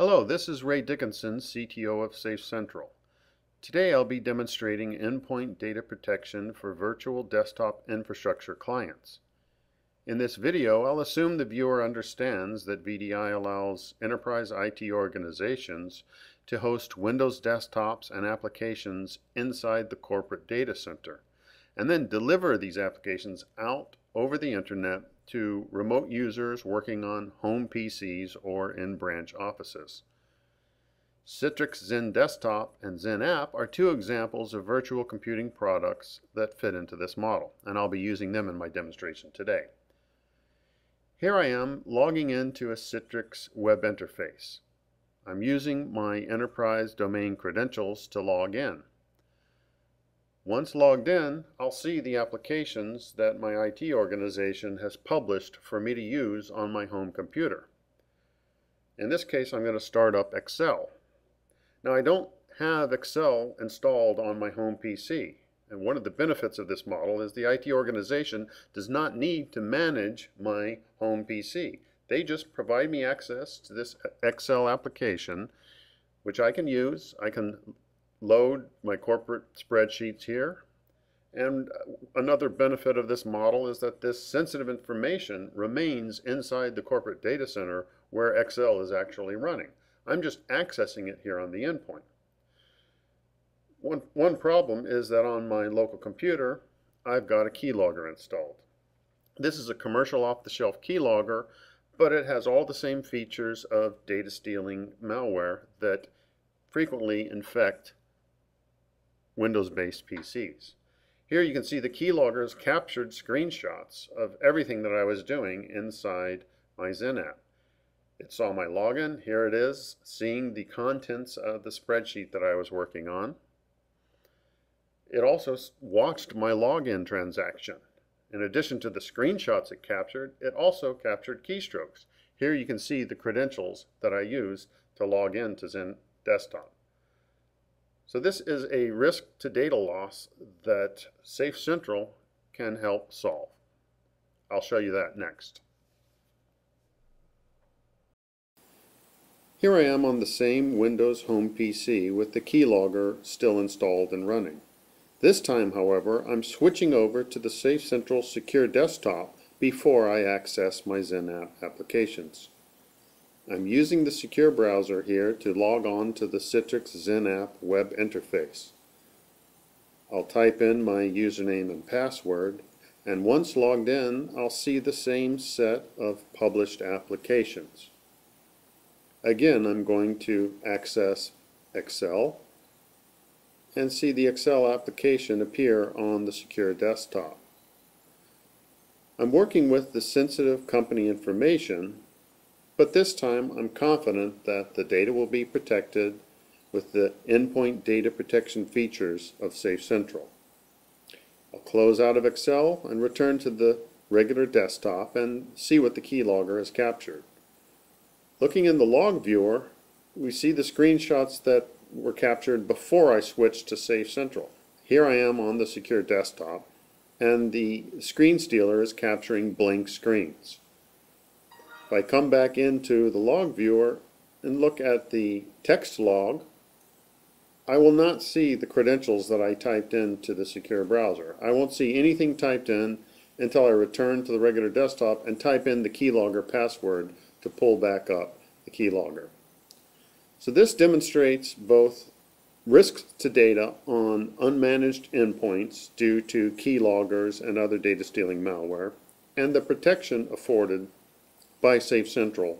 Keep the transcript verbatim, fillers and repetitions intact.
Hello, this is Ray Dickinson, C T O of SafeCentral. Today I'll be demonstrating endpoint data protection for virtual desktop infrastructure clients. In this video, I'll assume the viewer understands that V D I allows enterprise I T organizations to host Windows desktops and applications inside the corporate data center, and then deliver these applications out over the internet to remote users working on home P Cs or in branch offices. Citrix XenDesktop and XenApp are two examples of virtual computing products that fit into this model, and I'll be using them in my demonstration today. Here I am logging into a Citrix web interface. I'm using my enterprise domain credentials to log in. Once logged in, I'll see the applications that my I T organization has published for me to use on my home computer. In this case, I'm going to start up Excel. Now, I don't have Excel installed on my home P C, and one of the benefits of this model is the I T organization does not need to manage my home P C. They just provide me access to this Excel application, which I can use. I can load my corporate spreadsheets here. And another benefit of this model is that this sensitive information remains inside the corporate data center where Excel is actually running. I'm just accessing it here on the endpoint. One, one problem is that on my local computer, I've got a keylogger installed. This is a commercial off-the-shelf keylogger, but it has all the same features of data stealing malware that frequently infect Windows-based P Cs. Here you can see the keylogger's captured screenshots of everything that I was doing inside my XenApp. It saw my login. Here it is, seeing the contents of the spreadsheet that I was working on. It also watched my login transaction. In addition to the screenshots it captured, it also captured keystrokes. Here you can see the credentials that I used to log in to XenDesktop. So this is a risk to data loss that SafeCentral can help solve. I'll show you that next. Here I am on the same Windows home P C with the keylogger still installed and running. This time, however, I'm switching over to the SafeCentral Secure Desktop before I access my XenApp applications. I'm using the secure browser here to log on to the Citrix XenApp web interface. I'll type in my username and password, and once logged in, I'll see the same set of published applications. Again, I'm going to access Excel and see the Excel application appear on the secure desktop. I'm working with the sensitive company information, but this time I'm confident that the data will be protected with the endpoint data protection features of SafeCentral. I'll close out of Excel and return to the regular desktop and see what the keylogger has captured. Looking in the log viewer, we see the screenshots that were captured before I switched to SafeCentral. Here I am on the secure desktop, and the screen stealer is capturing blank screens. If I come back into the log viewer and look at the text log, I will not see the credentials that I typed into the secure browser. I won't see anything typed in until I return to the regular desktop and type in the keylogger password to pull back up the keylogger. So this demonstrates both risks to data on unmanaged endpoints due to keyloggers and other data stealing malware, and the protection afforded by SafeCentral